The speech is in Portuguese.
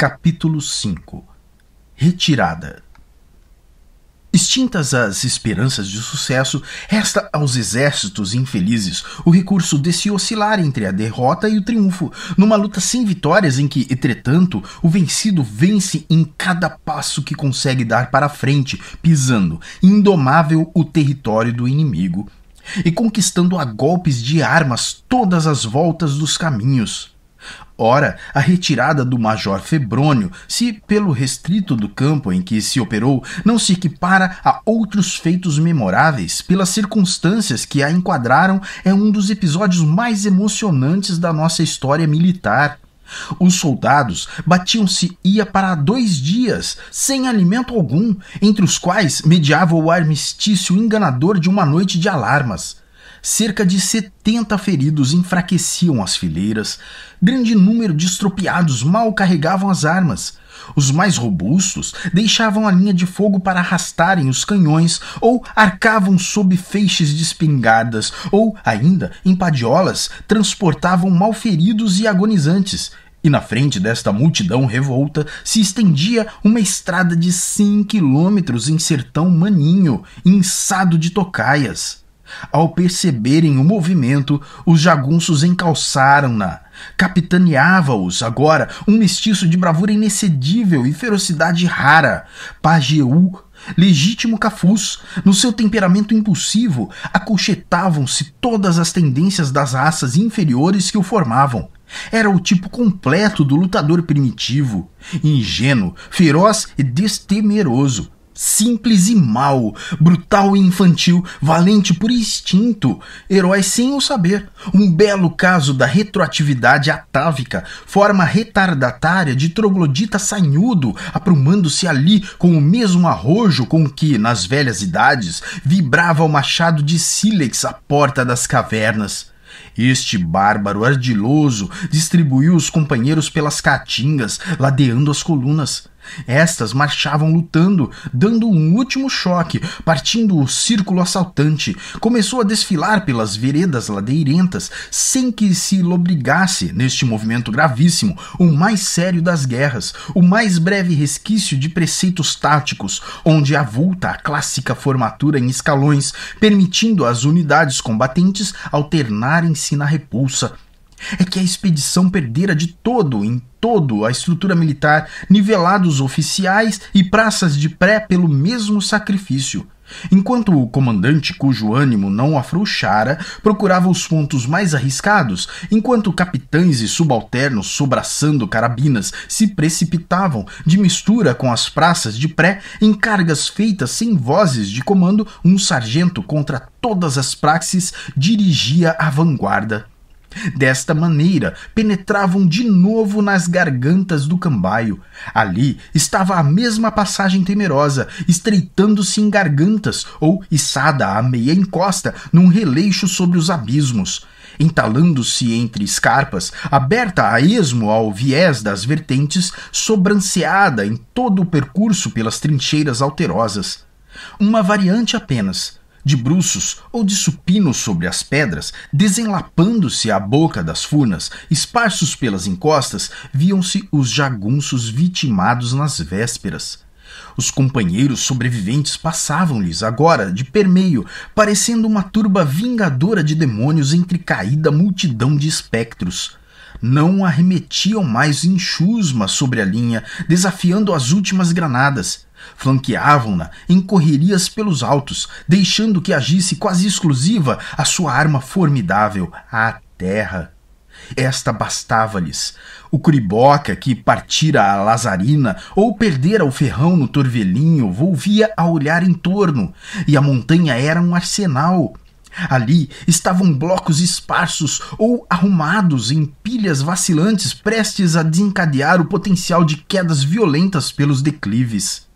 Capítulo 5 Retirada. Extintas as esperanças de sucesso, resta aos exércitos infelizes o recurso de se oscilar entre a derrota e o triunfo, numa luta sem vitórias em que, entretanto, o vencido vence em cada passo que consegue dar para frente, pisando, indomável, o território do inimigo, e conquistando a golpes de armas todas as voltas dos caminhos. Ora, a retirada do Major Febrônio, se pelo restrito do campo em que se operou, não se equipara a outros feitos memoráveis, pelas circunstâncias que a enquadraram, é um dos episódios mais emocionantes da nossa história militar. Os soldados batiam-se ia para 2 dias, sem alimento algum, entre os quais mediava o armistício enganador de uma noite de alarmas. Cerca de 70 feridos enfraqueciam as fileiras, grande número de estropiados mal carregavam as armas. Os mais robustos deixavam a linha de fogo para arrastarem os canhões, ou arcavam sob feixes de espingardas, ou, ainda, em padiolas, transportavam malferidos e agonizantes. E na frente desta multidão revolta se estendia uma estrada de 100 quilômetros em sertão maninho, inçado de tocaias. Ao perceberem o movimento, os jagunços encalçaram-na. Capitaneava-os agora um mestiço de bravura inexcedível e ferocidade rara, Pajeú, legítimo cafuz. No seu temperamento impulsivo, acolchetavam-se todas as tendências das raças inferiores que o formavam. Era o tipo completo do lutador primitivo, ingênuo, feroz e destemeroso. Simples e mau, brutal e infantil, valente por instinto, herói sem o saber, um belo caso da retroatividade atávica, forma retardatária de troglodita sanhudo, aprumando-se ali com o mesmo arrojo com que, nas velhas idades, vibrava o machado de sílex à porta das cavernas. Este bárbaro ardiloso distribuiu os companheiros pelas caatingas, ladeando as colunas. Estas marchavam lutando, dando um último choque, partindo o círculo assaltante. Começou a desfilar pelas veredas ladeirentas, sem que se lobrigasse, neste movimento gravíssimo, o mais sério das guerras, o mais breve resquício de preceitos táticos, onde avulta a clássica formatura em escalões, permitindo às unidades combatentes alternarem-se na repulsa. É que a expedição perdera de todo em todo a estrutura militar, nivelados oficiais e praças de pré pelo mesmo sacrifício, enquanto o comandante, cujo ânimo não afrouxara, procurava os pontos mais arriscados, enquanto capitães e subalternos, sobraçando carabinas, se precipitavam, de mistura com as praças de pré, em cargas feitas sem vozes de comando. Um sargento, contra todas as praxes, dirigia a vanguarda. Desta maneira, penetravam de novo nas gargantas do Cambaio. Ali estava a mesma passagem temerosa, estreitando-se em gargantas, ou içada à meia encosta num releixo sobre os abismos, entalando-se entre escarpas, aberta a esmo ao viés das vertentes, sobranceada em todo o percurso pelas trincheiras alterosas. Uma variante apenas, de bruços ou de supinos sobre as pedras, desenlapando-se à boca das furnas, esparsos pelas encostas, viam-se os jagunços vitimados nas vésperas. Os companheiros sobreviventes passavam-lhes agora de permeio, parecendo uma turba vingadora de demônios entre caída multidão de espectros. Não arremetiam mais em chusma sobre a linha, desafiando as últimas granadas. Flanqueavam-na em correrias pelos altos, deixando que agisse quase exclusiva a sua arma formidável, a terra. Esta bastava-lhes. O curiboca que partira a lazarina ou perdera o ferrão no torvelinho volvia a olhar em torno, e a montanha era um arsenal. Ali estavam blocos esparsos ou arrumados em pilhas vacilantes, prestes a desencadear o potencial de quedas violentas pelos declives.